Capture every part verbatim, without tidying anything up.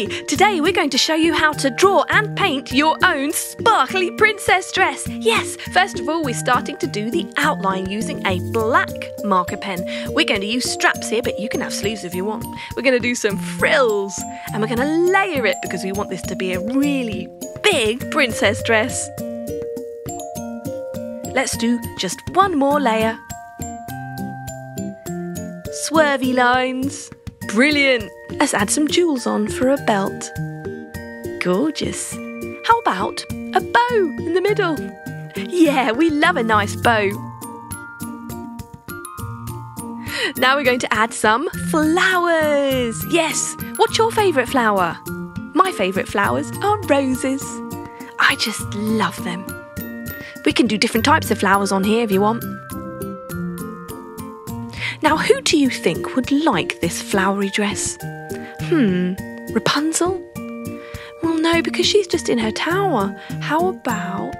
Hey! Today we're going to show you how to draw and paint your own sparkly princess dress. Yes, first of all we're starting to do the outline using a black marker pen. We're going to use straps here, but you can have sleeves if you want. We're going to do some frills and we're going to layer it because we want this to be a really big princess dress. Let's do just one more layer. Swervy lines. Brilliant! Let's add some jewels on for a belt. Gorgeous. How about a bow in the middle? Yeah, we love a nice bow. Now we're going to add some flowers. Yes, what's your favourite flower? My favourite flowers are roses. I just love them. We can do different types of flowers on here if you want. Now, who do you think would like this flowery dress? Hmm, Rapunzel? Well, no, because she's just in her tower. How about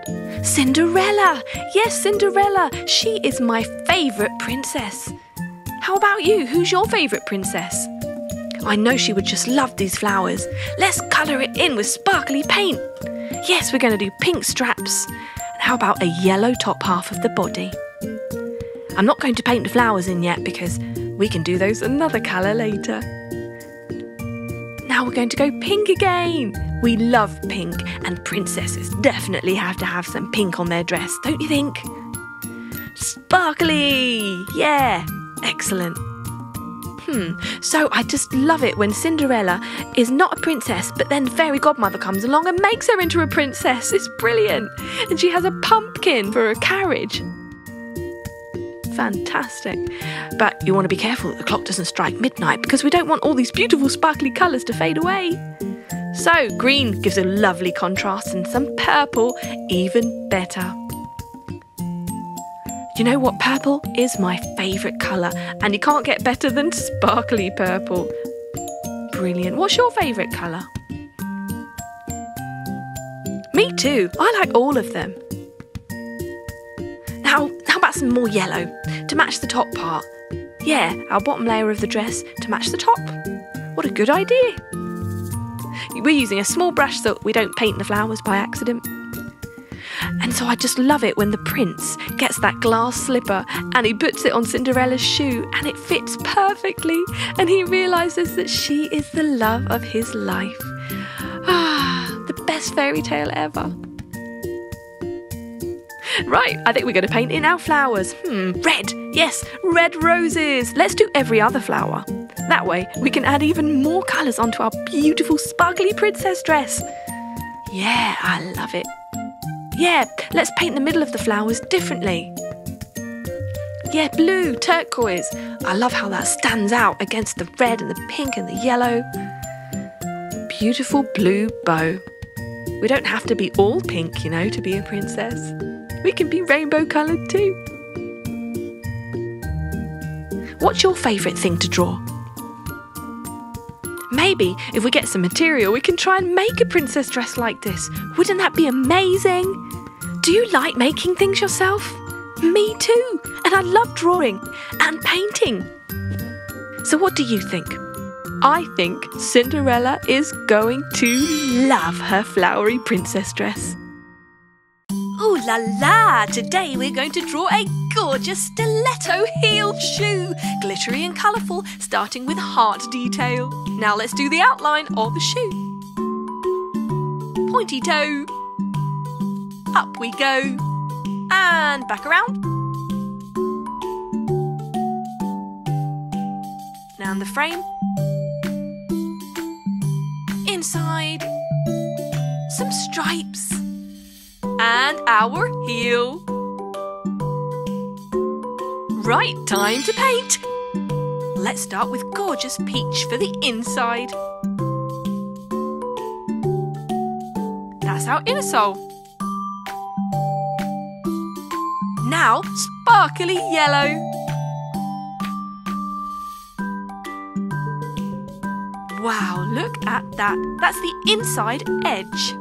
Cinderella? Yes, Cinderella. She is my favourite princess. How about you? Who's your favourite princess? I know she would just love these flowers. Let's colour it in with sparkly paint. Yes, we're going to do pink straps. And how about a yellow top half of the body? I'm not going to paint the flowers in yet because we can do those another colour later. Now we're going to go pink again. We love pink and princesses definitely have to have some pink on their dress, don't you think? Sparkly! Yeah, excellent. Hmm, so I just love it when Cinderella is not a princess, but then Fairy Godmother comes along and makes her into a princess. It's brilliant. And she has a pumpkin for a carriage. Fantastic. But you want to be careful that the clock doesn't strike midnight because we don't want all these beautiful sparkly colours to fade away. So green gives a lovely contrast and some purple even better. You know what? Purple is my favourite colour and you can't get better than sparkly purple. Brilliant. What's your favourite colour? Me too. I like all of them. Now, how about some more yellow to match the top part? Yeah, our bottom layer of the dress to match the top. What a good idea. We're using a small brush so we don't paint the flowers by accident. And so I just love it when the prince gets that glass slipper and he puts it on Cinderella's shoe and it fits perfectly and he realises that she is the love of his life. Ah, the best fairy tale ever. Right, I think we're going to paint in our flowers. Hmm, red. Yes, red roses. Let's do every other flower. That way, we can add even more colours onto our beautiful sparkly princess dress. Yeah, I love it. Yeah, let's paint the middle of the flowers differently. Yeah, blue, turquoise. I love how that stands out against the red and the pink and the yellow. Beautiful blue bow. We don't have to be all pink, you know, to be a princess. We can be rainbow coloured too. What's your favourite thing to draw? Maybe if we get some material, we can try and make a princess dress like this. Wouldn't that be amazing? Do you like making things yourself? Me too. And I love drawing and painting. So what do you think? I think Cinderella is going to love her flowery princess dress. Ooh la la! Today we're going to draw a gorgeous stiletto heel shoe, glittery and colourful, starting with heart detail. Now let's do the outline of the shoe. Pointy toe. Up we go. And back around. Down the frame. Inside. Some stripes. And our heel. Right, time to paint. Let's start with gorgeous peach for the inside. That's our inner sole. Now, sparkly yellow. Wow, look at that. That's the inside edge.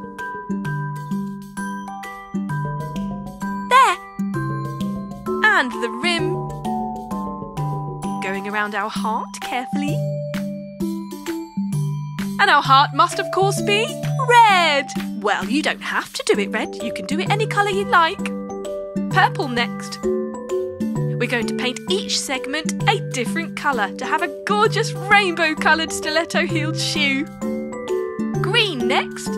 And the rim, going around our heart carefully, and our heart must of course be red. Well, you don't have to do it red, you can do it any colour you like. Purple next. We're going to paint each segment a different colour to have a gorgeous rainbow coloured stiletto heeled shoe. Green next.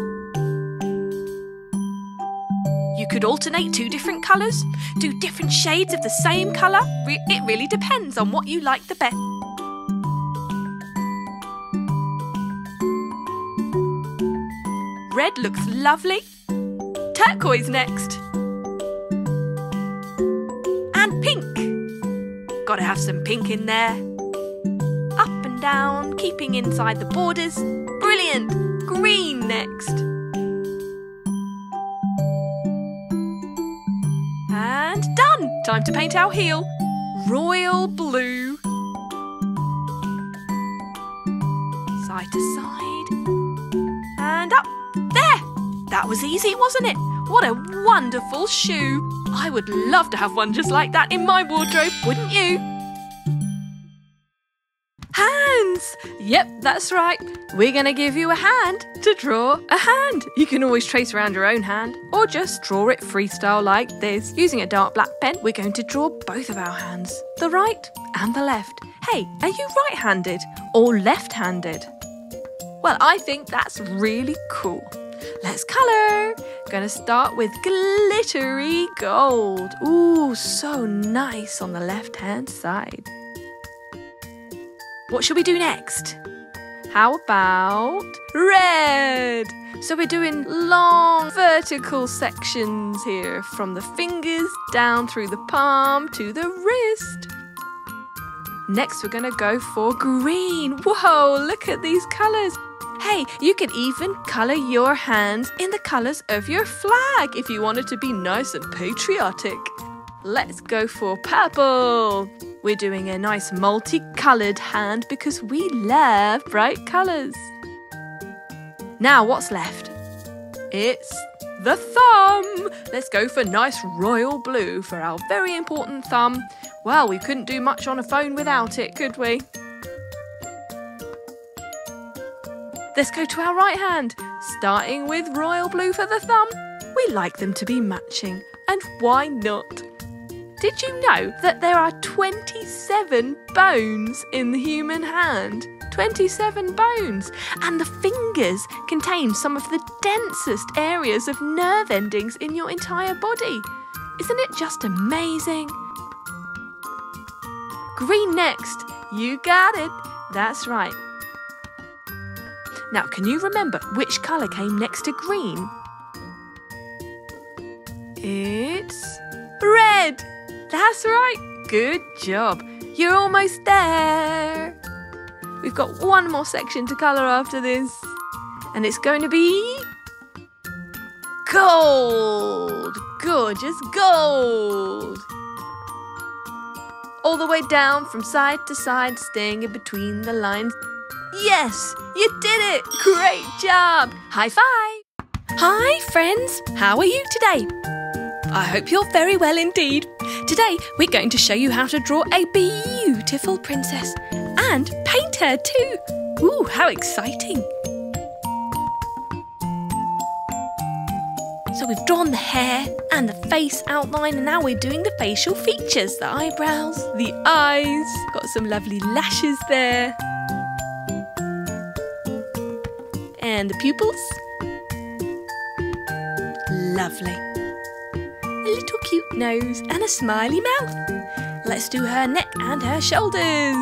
You could alternate two different colours, do different shades of the same colour. It really depends on what you like the best. Red looks lovely. Turquoise next. And pink. Gotta have some pink in there. Up and down, keeping inside the borders. Brilliant. Green next. And done. Time to paint our heel. Royal blue. Side to side. And up. That was easy, wasn't it? What a wonderful shoe! I would love to have one just like that in my wardrobe, wouldn't you? Hands! Yep, that's right. We're going to give you a hand to draw a hand. You can always trace around your own hand or just draw it freestyle like this. Using a dark black pen, we're going to draw both of our hands, the right and the left. Hey, are you right-handed or left-handed? Well, I think that's really cool. Let's colour. Gonna start with glittery gold. Ooh, so nice on the left-hand side. What should we do next? How about red? So we're doing long vertical sections here from the fingers down through the palm to the wrist. Next, we're gonna go for green. Whoa, look at these colours. Hey, you could even colour your hands in the colours of your flag if you wanted to be nice and patriotic. Let's go for purple. We're doing a nice multicoloured hand because we love bright colours. Now what's left? It's the thumb. Let's go for nice royal blue for our very important thumb. Well, we couldn't do much on a phone without it, could we? Let's go to our right hand, starting with royal blue for the thumb. We like them to be matching, and why not? Did you know that there are twenty-seven bones in the human hand? twenty-seven bones! And the fingers contain some of the densest areas of nerve endings in your entire body. Isn't it just amazing? Green next. You got it. That's right. Now, can you remember which colour came next to green? It's red! That's right! Good job! You're almost there! We've got one more section to colour after this. And it's going to be gold! Gorgeous gold! All the way down from side to side, staying in between the lines. Yes, you did it! Great job! High five! Hi friends, how are you today? I hope you're very well indeed. Today we're going to show you how to draw a beautiful princess and paint her too. Ooh, how exciting! So we've drawn the hair and the face outline, and now we're doing the facial features, the eyebrows, the eyes, got some lovely lashes there. And the pupils. Lovely. A little cute nose and a smiley mouth. Let's do her neck and her shoulders.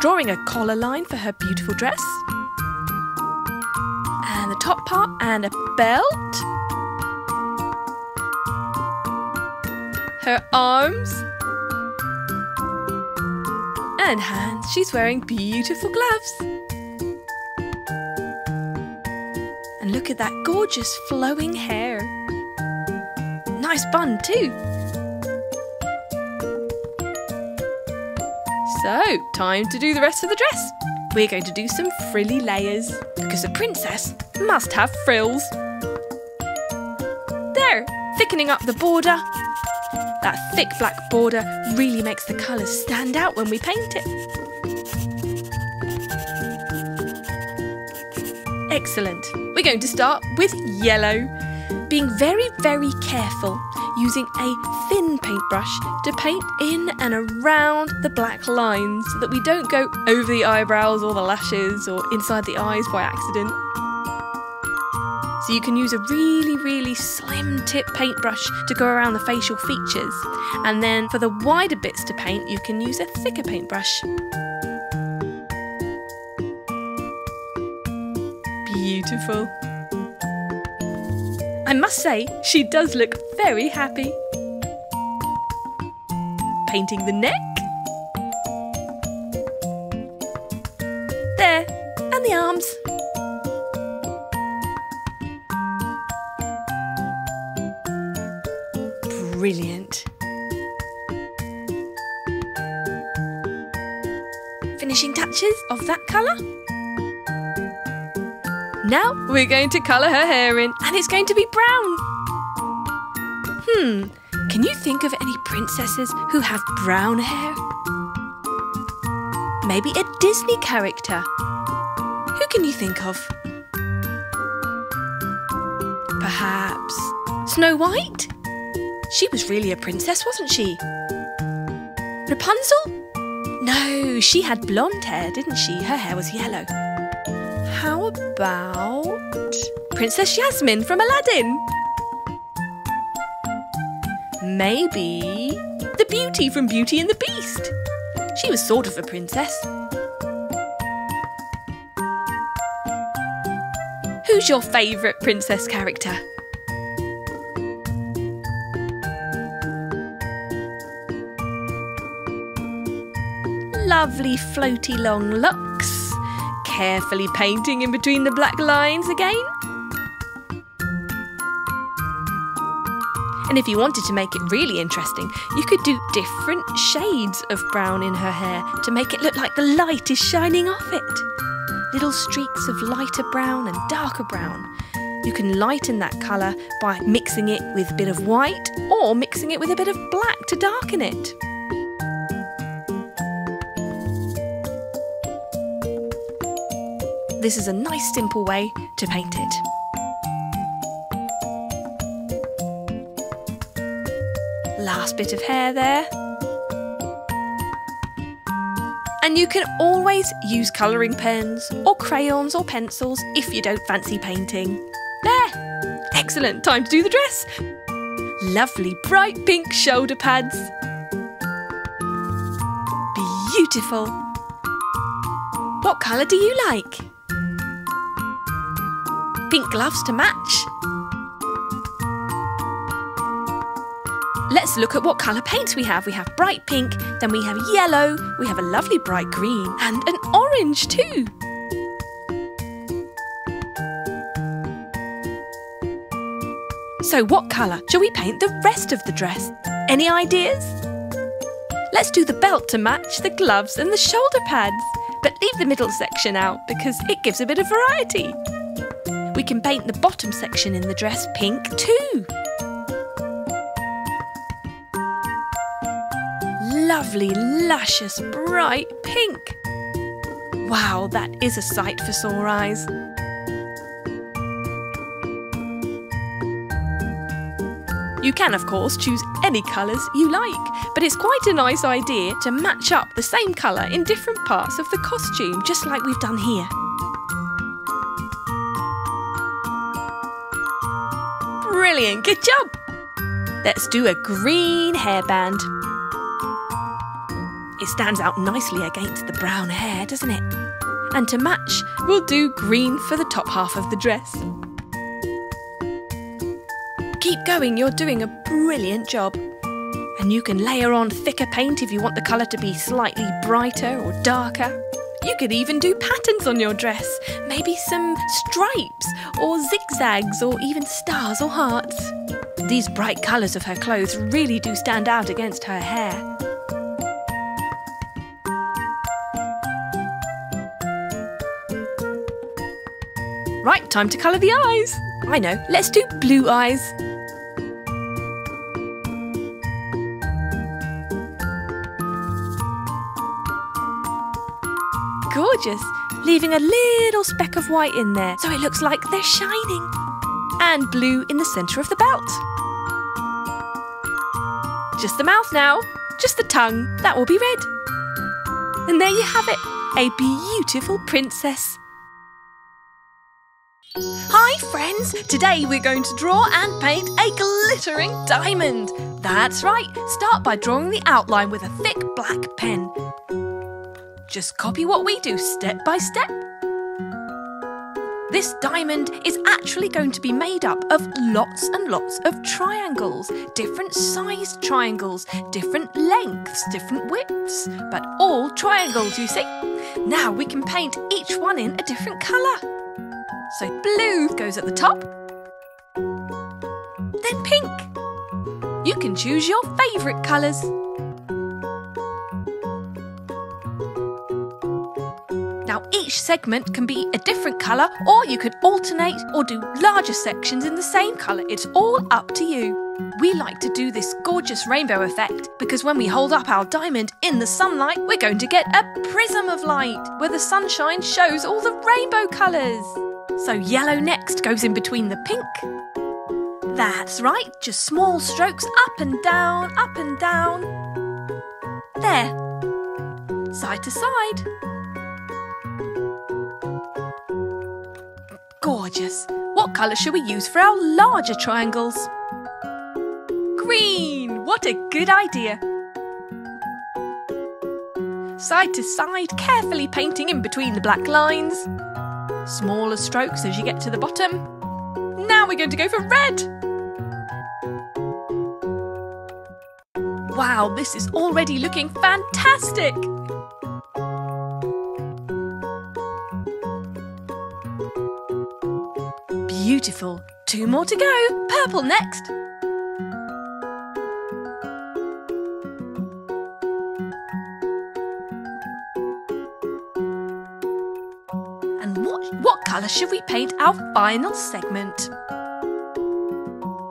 Drawing a collar line for her beautiful dress. And the top part and a belt. Her arms. And hands. She's wearing beautiful gloves. Look at that gorgeous flowing hair. Nice bun too. So, time to do the rest of the dress. We're going to do some frilly layers because a princess must have frills. There, thickening up the border. That thick black border really makes the colours stand out when we paint it. Excellent. We're going to start with yellow. Being very, very careful, using a thin paintbrush to paint in and around the black lines so that we don't go over the eyebrows or the lashes or inside the eyes by accident. So you can use a really, really slim tip paintbrush to go around the facial features. And then for the wider bits to paint, you can use a thicker paintbrush. Beautiful. I must say, she does look very happy. Painting the neck. There, and the arms. Brilliant. Finishing touches of that colour. Now we're going to colour her hair in, and it's going to be brown. Hmm, can you think of any princesses who have brown hair? Maybe a Disney character. Who can you think of? Perhaps Snow White? She was really a princess, wasn't she? Rapunzel? No, she had blonde hair, didn't she? Her hair was yellow. How about Princess Jasmine from Aladdin? Maybe the Beauty from Beauty and the Beast. She was sort of a princess. Who's your favourite princess character? Lovely floaty long looks, carefully painting in between the black lines again. And if you wanted to make it really interesting, you could do different shades of brown in her hair to make it look like the light is shining off it. Little streaks of lighter brown and darker brown. You can lighten that colour by mixing it with a bit of white or mixing it with a bit of black to darken it. This is a nice simple way to paint it. Last bit of hair there. And you can always use colouring pens or crayons or pencils if you don't fancy painting. There! Excellent, time to do the dress. Lovely bright pink shoulder pads. Beautiful. What colour do you like? Pink gloves to match. Let's look at what colour paints we have. We have bright pink, then we have yellow, we have a lovely bright green and an orange too. So what colour shall we paint the rest of the dress? Any ideas? Let's do the belt to match the gloves and the shoulder pads, but leave the middle section out because it gives a bit of variety. We can paint the bottom section in the dress pink too. Lovely, luscious, bright pink. Wow, that is a sight for sore eyes. You can, of course, choose any colours you like, but it's quite a nice idea to match up the same colour in different parts of the costume, just like we've done here. Brilliant, good job! Let's do a green hairband. It stands out nicely against the brown hair, doesn't it? And to match, we'll do green for the top half of the dress. Keep going, you're doing a brilliant job. And you can layer on thicker paint if you want the colour to be slightly brighter or darker. You could even do patterns on your dress, maybe some stripes or zigzags or even stars or hearts. These bright colours of her clothes really do stand out against her hair. Right, time to colour the eyes. I know, let's do blue eyes. Gorgeous. leaving a little speck of white in there, so it looks like they're shining. And blue in the centre of the belt. Just the mouth now, just the tongue, that will be red. And there you have it, a beautiful princess. Hi friends, today we're going to draw and paint a glittering diamond. That's right, start by drawing the outline with a thick black pen. Just copy what we do step by step. This diamond is actually going to be made up of lots and lots of triangles, different sized triangles, different lengths, different widths, but all triangles, you see. Now we can paint each one in a different colour. So blue goes at the top, then pink. You can choose your favourite colours. Now each segment can be a different colour, or you could alternate or do larger sections in the same colour. It's all up to you. We like to do this gorgeous rainbow effect because when we hold up our diamond in the sunlight, we're going to get a prism of light where the sunshine shows all the rainbow colours. So yellow next goes in between the pink. That's right, just small strokes up and down, up and down. There. Side to side. Gorgeous! What colour should we use for our larger triangles? Green! What a good idea! Side to side, carefully painting in between the black lines. Smaller strokes as you get to the bottom. Now we're going to go for red! Wow, this is already looking fantastic! Beautiful. Two more to go. Purple next. And what, what colour should we paint our final segment?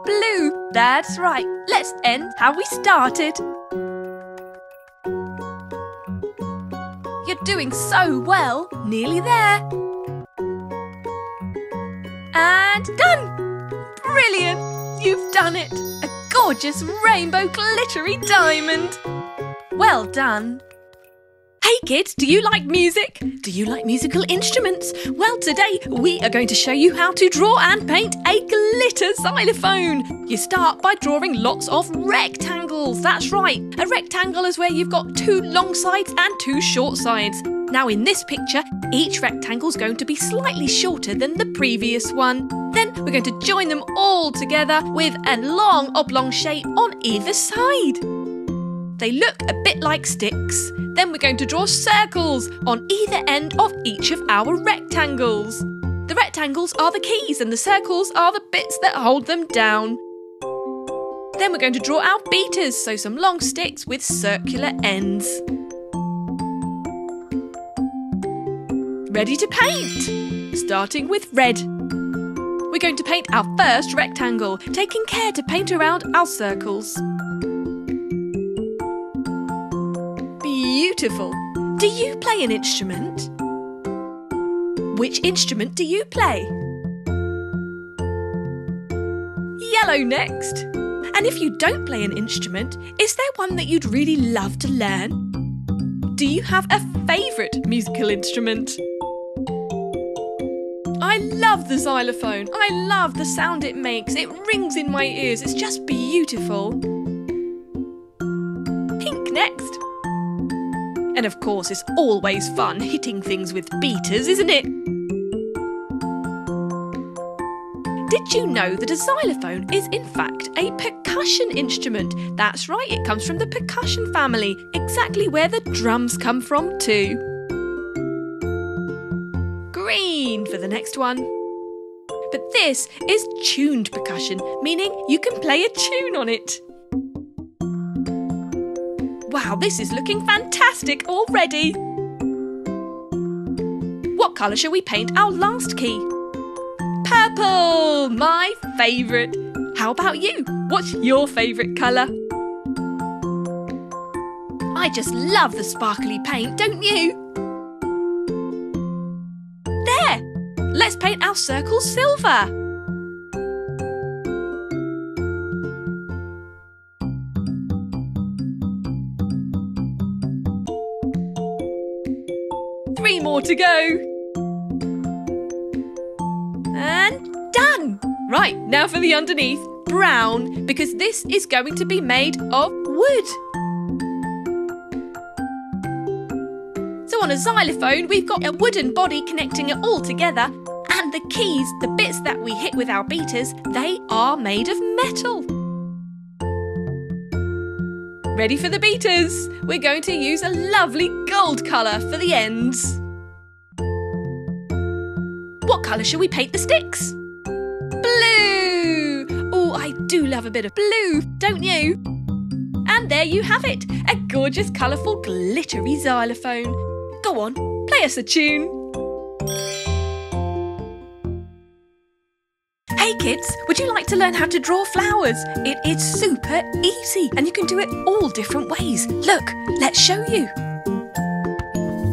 Blue. That's right. Let's end how we started. You're doing so well. Nearly there. And done! Brilliant! You've done it! A gorgeous rainbow glittery diamond! Well done! Hey kids, do you like music? Do you like musical instruments? Well, today we are going to show you how to draw and paint a glitter xylophone. You start by drawing lots of rectangles, that's right. A rectangle is where you've got two long sides and two short sides. Now in this picture, each rectangle is going to be slightly shorter than the previous one. Then we're going to join them all together with a long oblong shape on either side. They look a bit like sticks. Then we're going to draw circles on either end of each of our rectangles. The rectangles are the keys and the circles are the bits that hold them down. Then we're going to draw our beaters, so some long sticks with circular ends. Ready to paint! Starting with red. We're going to paint our first rectangle, taking care to paint around our circles. Beautiful! Do you play an instrument? Which instrument do you play? Yellow next. And if you don't play an instrument, is there one that you'd really love to learn? Do you have a favourite musical instrument? I love the xylophone. I love the sound it makes. It rings in my ears. It's just beautiful. Pink next. And of course, it's always fun hitting things with beaters, isn't it? Did you know that a xylophone is in fact a percussion instrument? That's right, it comes from the percussion family, exactly where the drums come from too. For the next one. But this is tuned percussion, meaning you can play a tune on it. Wow, this is looking fantastic already. What colour shall we paint our last key? Purple, my favourite. How about you? What's your favourite colour? I just love the sparkly paint, don't you? circle silver. Three more to go. And done! Right, now for the underneath, brown, because this is going to be made of wood. So on a xylophone, we've got a wooden body connecting it all together, and the keys, the bits that we hit with our beaters, they are made of metal. Ready for the beaters? We're going to use a lovely gold colour for the ends. What colour should we paint the sticks? Blue! Oh, I do love a bit of blue, don't you? And there you have it, a gorgeous, colourful, glittery xylophone. Go on, play us a tune. Hey kids, would you like to learn how to draw flowers? It is super easy and you can do it all different ways. Look, let's show you.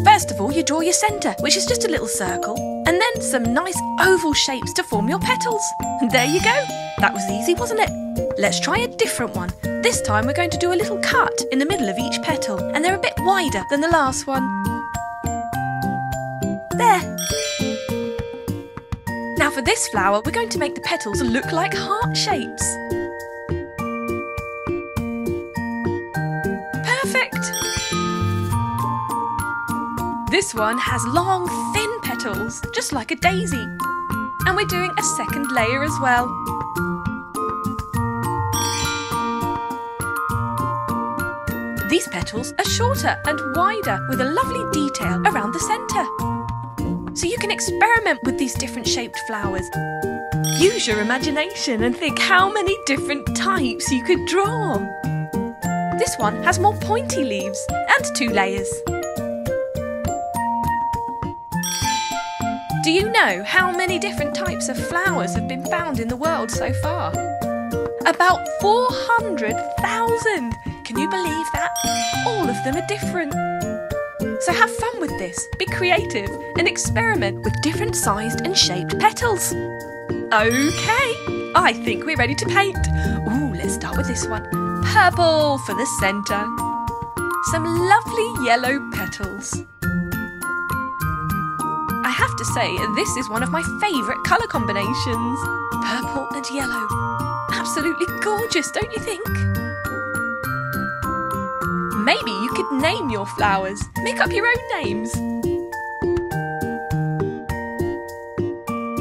First of all, you draw your centre, which is just a little circle, and then some nice oval shapes to form your petals. And there you go. That was easy, wasn't it? Let's try a different one. This time we're going to do a little cut in the middle of each petal, and they're a bit wider than the last one. There. Now for this flower, we're going to make the petals look like heart shapes. Perfect! This one has long, thin petals, just like a daisy. And we're doing a second layer as well. These petals are shorter and wider, with a lovely detail around the centre. So you can experiment with these different shaped flowers. Use your imagination and think how many different types you could draw. This one has more pointy leaves and two layers. Do you know how many different types of flowers have been found in the world so far? About four hundred thousand! Can you believe that? All of them are different. So have fun with this, be creative and experiment with different sized and shaped petals. Okay, I think we're ready to paint. Ooh, let's start with this one. Purple for the centre. Some lovely yellow petals. I have to say, this is one of my favourite colour combinations. Purple and yellow. Absolutely gorgeous, don't you think? Maybe you could name your flowers. Make up your own names.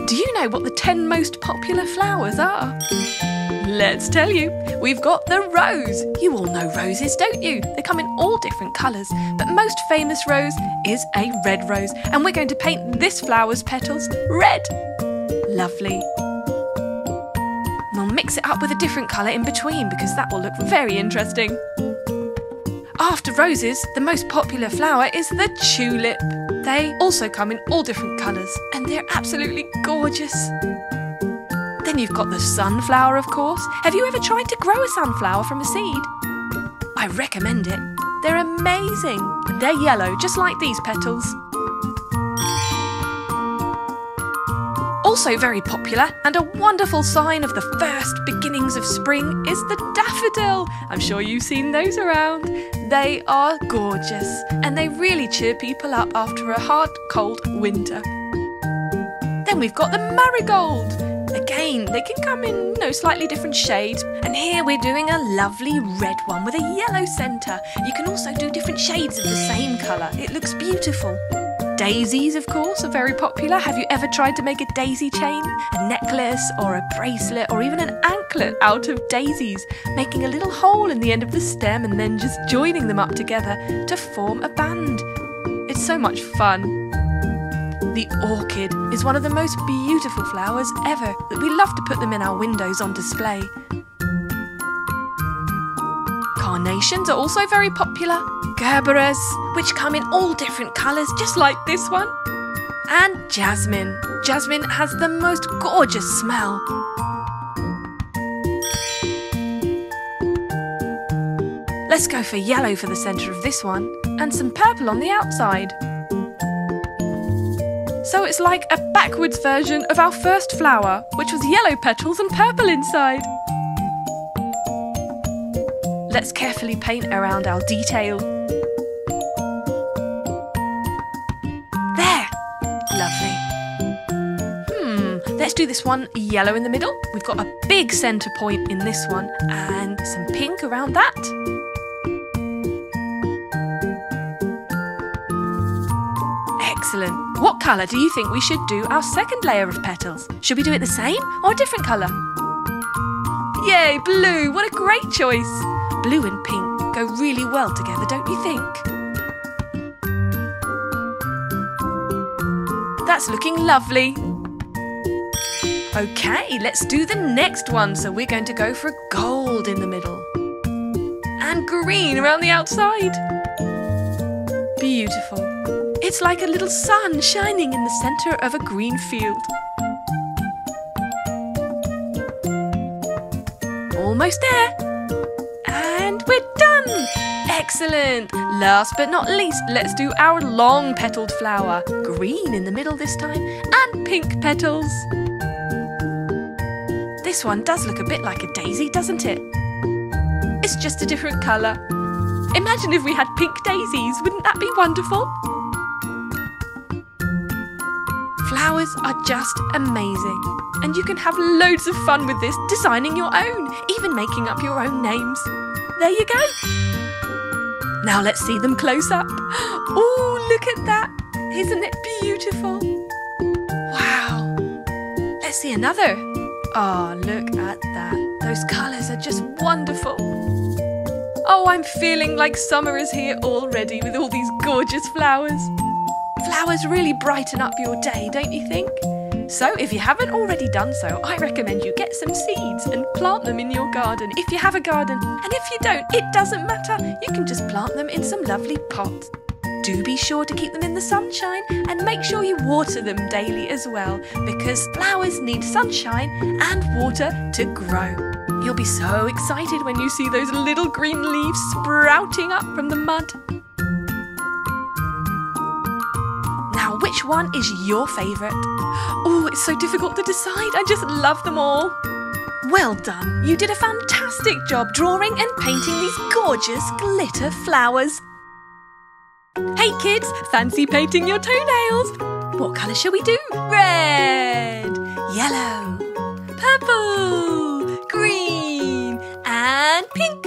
Do you know what the ten most popular flowers are? Let's tell you. We've got the rose. You all know roses, don't you? They come in all different colours, but the most famous rose is a red rose, and we're going to paint this flower's petals red. Lovely. And I'll mix it up with a different colour in between because that will look very interesting. After roses, the most popular flower is the tulip. They also come in all different colours and they're absolutely gorgeous. Then you've got the sunflower, of course. Have you ever tried to grow a sunflower from a seed? I recommend it. They're amazing. And they're yellow, just like these petals. Also very popular and a wonderful sign of the first beginnings of spring is the daffodil. I'm sure you've seen those around. They are gorgeous and they really cheer people up after a hard, cold winter. Then we've got the marigold. Again, they can come in, you know, slightly different shades. And here we're doing a lovely red one with a yellow centre. You can also do different shades of the same colour. It looks beautiful. Daisies, of course, are very popular. Have you ever tried to make a daisy chain, a necklace or a bracelet or even an anklet out of daisies, making a little hole in the end of the stem and then just joining them up together to form a band? It's so much fun. The orchid is one of the most beautiful flowers ever. We love to put them in our windows on display. Carnations are also very popular. Gerberas, which come in all different colours, just like this one. And jasmine. Jasmine has the most gorgeous smell. Let's go for yellow for the centre of this one, and some purple on the outside. so it's like a backwards version of our first flower, which was yellow petals and purple inside. Let's carefully paint around our detail. There! Lovely. Hmm, let's do this one yellow in the middle. We've got a big centre point in this one and some pink around that. Excellent. What colour do you think we should do our second layer of petals? Should we do it the same or a different colour? Yay, blue! What a great choice! Blue and pink go really well together, don't you think? That's looking lovely. Okay, let's do the next one. So we're going to go for gold in the middle and green around the outside. Beautiful. It's like a little sun shining in the centre of a green field. Almost there. We're done! Excellent! Last but not least, let's do our long petaled flower. Green in the middle this time, and pink petals. This one does look a bit like a daisy, doesn't it? It's just a different colour. Imagine if we had pink daisies, wouldn't that be wonderful? Flowers are just amazing, and you can have loads of fun with this, designing your own, even making up your own names. There you go. Now let's see them close up. Oh, look at that. Isn't it beautiful? Wow. Let's see another. Oh, look at that. Those colours are just wonderful. Oh, I'm feeling like summer is here already with all these gorgeous flowers. Flowers really brighten up your day, don't you think? So if you haven't already done so, I recommend you get some seeds and plant them in your garden if you have a garden. And if you don't, it doesn't matter. You can just plant them in some lovely pots. Do be sure to keep them in the sunshine and make sure you water them daily as well, because flowers need sunshine and water to grow. You'll be so excited when you see those little green leaves sprouting up from the mud. Which one is your favourite? Oh, it's so difficult to decide. I just love them all. Well done. You did a fantastic job drawing and painting these gorgeous glitter flowers. Hey kids, fancy painting your toenails? What colour shall we do? Red, yellow, purple, green and pink.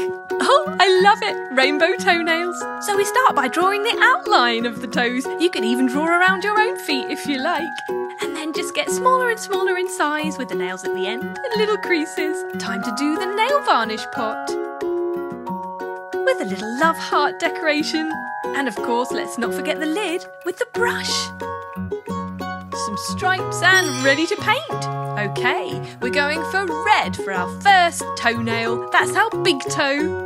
Oh, I love it! Rainbow toenails. So we start by drawing the outline of the toes. You can even draw around your own feet if you like. And then just get smaller and smaller in size with the nails at the end and little creases. Time to do the nail varnish pot with a little love heart decoration. And of course, let's not forget the lid with the brush. Some stripes and ready to paint. Okay, we're going for red for our first toenail. That's our big toe.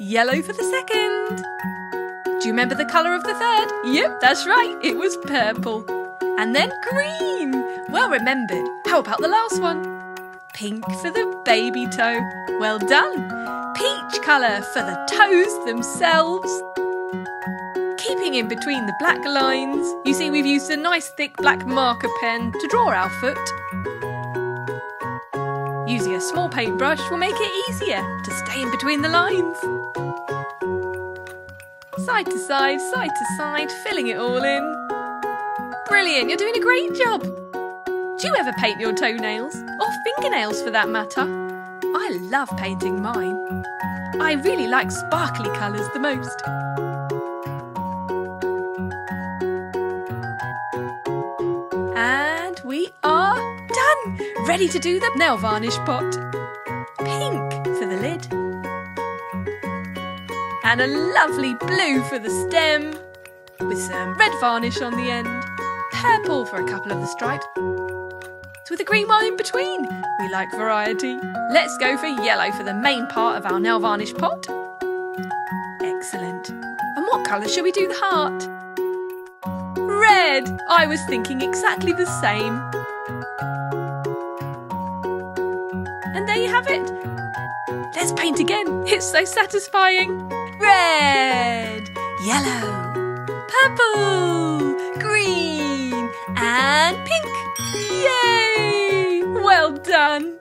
Yellow for the second. Do you remember the colour of the third? Yep, that's right, it was purple. And then green. Well remembered. How about the last one? Pink for the baby toe. Well done. Peach colour for the toes themselves. Keeping in between the black lines. You see, we've used a nice thick black marker pen to draw our foot. Using a small paintbrush will make it easier to stay in between the lines. Side to side, side to side, filling it all in. Brilliant, you're doing a great job. Do you ever paint your toenails? Or fingernails for that matter? I love painting mine. I really like sparkly colours the most. And we are done! Ready to do the nail varnish pot. Pink for the lid. And a lovely blue for the stem, with some red varnish on the end. Purple for a couple of the stripes, with a green one in between. We like variety. Let's go for yellow for the main part of our nail varnish pot. Excellent. And what colour should we do the heart? Red! I was thinking exactly the same. And there you have it. Let's paint again. It's so satisfying. Red, yellow, purple, green and pink. Yay! Well done!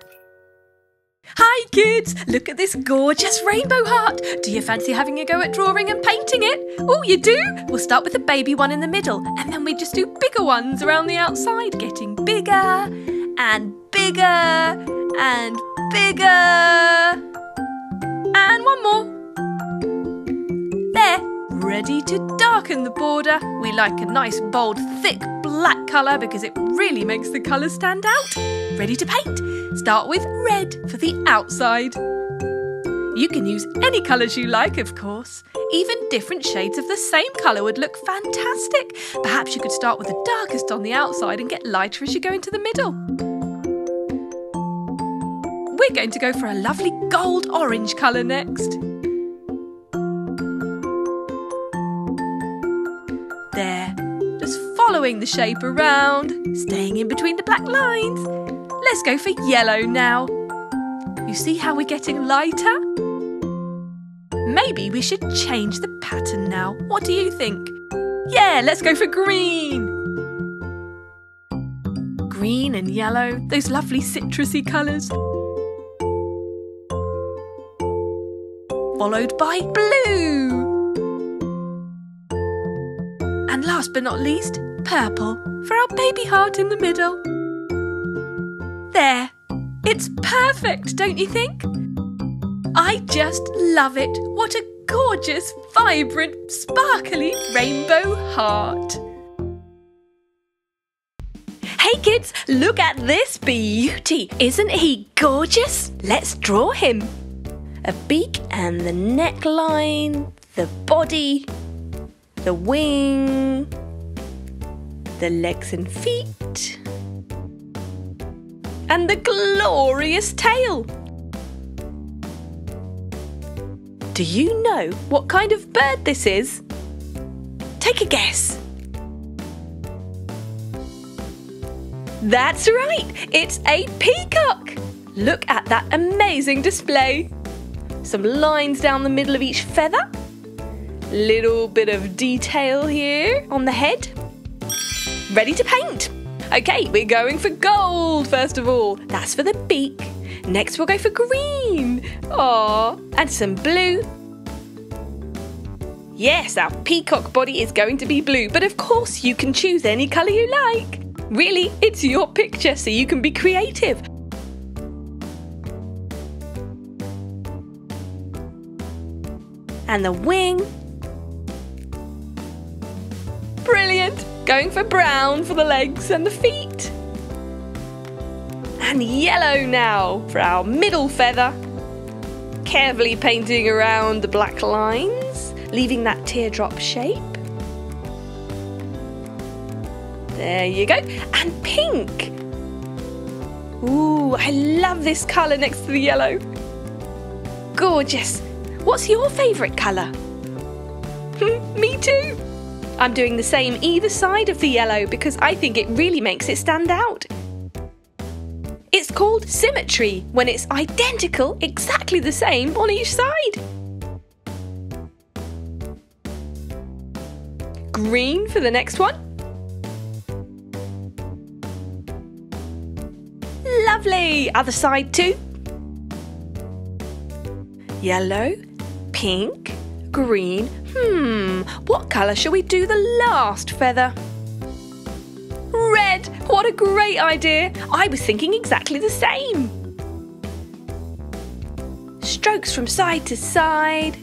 Hi kids! Look at this gorgeous rainbow heart! Do you fancy having a go at drawing and painting it? Oh, you do? We'll start with the baby one in the middle and then we just do bigger ones around the outside, getting bigger and bigger and bigger. And one more. There, ready to darken the border. We like a nice, bold, thick black colour because it really makes the colour stand out. Ready to paint? Start with red for the outside. You can use any colours you like, of course. Even different shades of the same colour would look fantastic. Perhaps you could start with the darkest on the outside and get lighter as you go into the middle. We're going to go for a lovely gold-orange colour next. There, just following the shape around, staying in between the black lines. Let's go for yellow now. You see how we're getting lighter? Maybe we should change the pattern now. What do you think? Yeah, let's go for green. Green and yellow, those lovely citrusy colours. Followed by blue. And last but not least, purple for our baby heart in the middle. There! It's perfect, don't you think? I just love it! What a gorgeous, vibrant, sparkly rainbow heart! Hey kids, look at this beauty! Isn't he gorgeous? Let's draw him! A beak and the neckline, the body, the wing, the legs and feet, and the glorious tail! Do you know what kind of bird this is? Take a guess! That's right! It's a peacock! Look at that amazing display! Some lines down the middle of each feather. Little bit of detail here on the head. Ready to paint! Okay, we're going for gold first of all. That's for the beak. Next we'll go for green. Aww, and some blue. Yes, our peacock body is going to be blue, but of course you can choose any colour you like. Really, it's your picture, so you can be creative. And the wing. Brilliant! Going for brown for the legs and the feet. And yellow now for our middle feather. Carefully painting around the black lines, leaving that teardrop shape. There you go. And pink. Ooh, I love this colour next to the yellow. Gorgeous. What's your favourite colour? Me too. I'm doing the same either side of the yellow because I think it really makes it stand out. It's called symmetry when it's identical, exactly the same on each side. Green for the next one. Lovely! Other side too. Yellow, pink, green. Hmm, what colour shall we do the last feather? Red! What a great idea! I was thinking exactly the same. Strokes from side to side,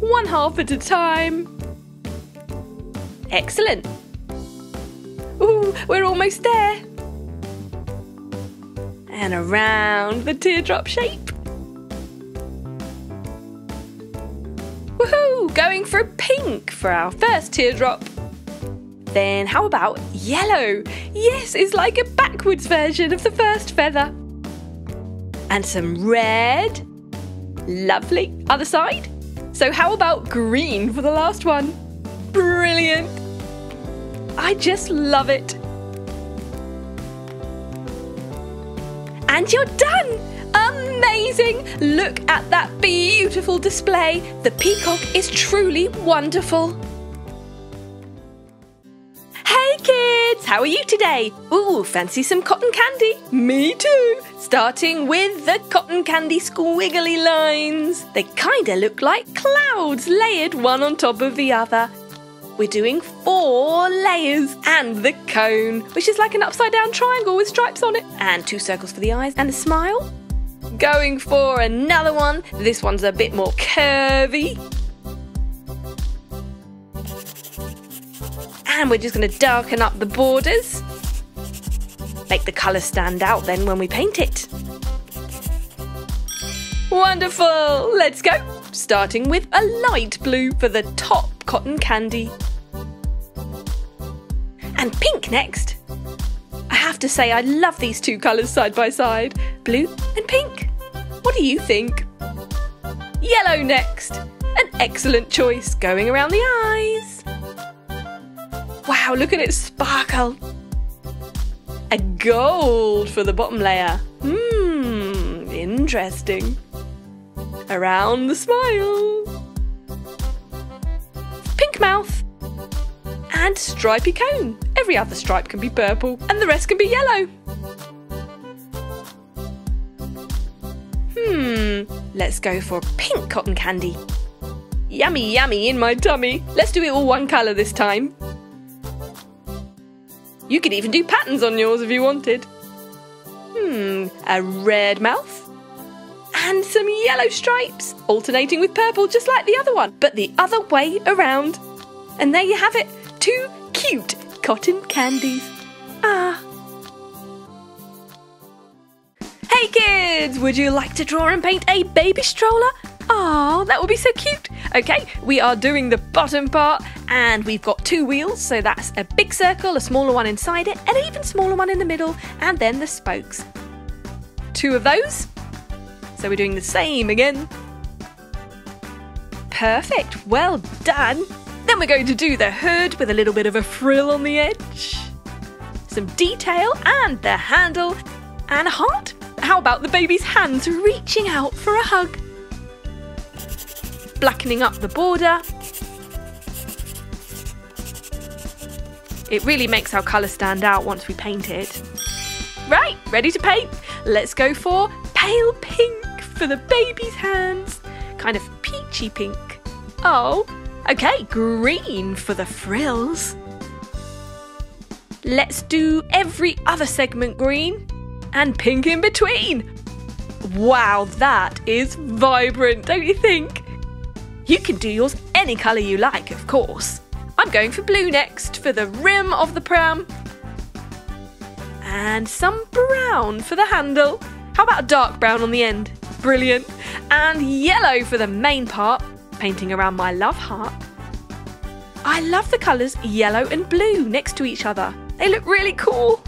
one half at a time. Excellent. Ooh, we're almost there. And around the teardrop shape. Going for pink for our first teardrop. Then how about yellow? Yes, it's like a backwards version of the first feather. And some red. Lovely. Other side. So how about green for the last one? Brilliant. I just love it. And you're done. Amazing! Look at that beautiful display. The peacock is truly wonderful. Hey kids! How are you today? Ooh, fancy some cotton candy? Me too! Starting with the cotton candy squiggly lines. They kinda look like clouds layered one on top of the other. We're doing four layers and the cone, which is like an upside down triangle with stripes on it. And two circles for the eyes and a smile. Going for another one. This one's a bit more curvy. And we're just going to darken up the borders. Make the colour stand out then when we paint it. Wonderful! Let's go! Starting with a light blue for the top cotton candy. And pink next. I have to say I love these two colours side by side. Blue and pink. What do you think? Yellow next. An excellent choice going around the eyes. Wow, look at it sparkle. A gold for the bottom layer. Mmm, interesting. Around the smile. Pink mouth. And stripy cone. Every other stripe can be purple and the rest can be yellow. Hmm, let's go for pink cotton candy. Yummy, yummy in my tummy. Let's do it all one colour this time. You could even do patterns on yours if you wanted. Hmm, a red mouth. And some yellow stripes, alternating with purple just like the other one, but the other way around. And there you have it, two cute cotton candies. Ah. Hey kids, would you like to draw and paint a baby stroller? Oh, that would be so cute. Okay, we are doing the bottom part and we've got two wheels, so that's a big circle, a smaller one inside it, and an even smaller one in the middle, and then the spokes. Two of those. So we're doing the same again. Perfect, well done. Then we're going to do the hood with a little bit of a frill on the edge. Some detail and the handle and a heart. How about the baby's hands reaching out for a hug? Blackening up the border. It really makes our colour stand out once we paint it. Right, ready to paint. Let's go for pale pink for the baby's hands. Kind of peachy pink. Oh, okay, green for the frills. Let's do every other segment green and pink in between. Wow, that is vibrant, don't you think? You can do yours any colour you like, of course. I'm going for blue next for the rim of the pram. And some brown for the handle. How about a dark brown on the end? Brilliant. And yellow for the main part, painting around my love heart. I love the colours yellow and blue next to each other. They look really cool.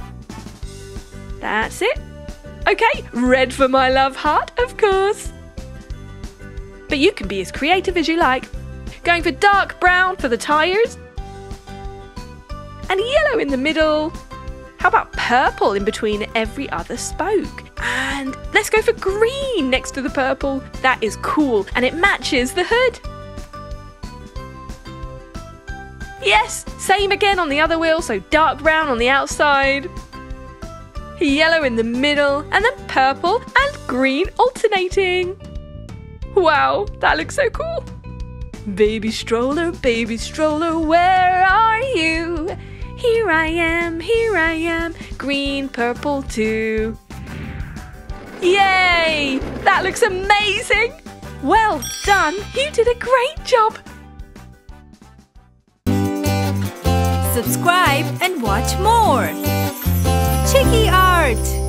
That's it. Okay, red for my love heart, of course. But you can be as creative as you like. Going for dark brown for the tyres. And yellow in the middle. How about purple in between every other spoke? And let's go for green next to the purple. That is cool and it matches the hood. Yes, same again on the other wheel, so dark brown on the outside. Yellow in the middle and then purple and green alternating. Wow, that looks so cool. Baby stroller, baby stroller, where are you? Here I am, here I am, green, purple too. Yay, that looks amazing. Well done, you did a great job. Subscribe and watch more. Chiki Art.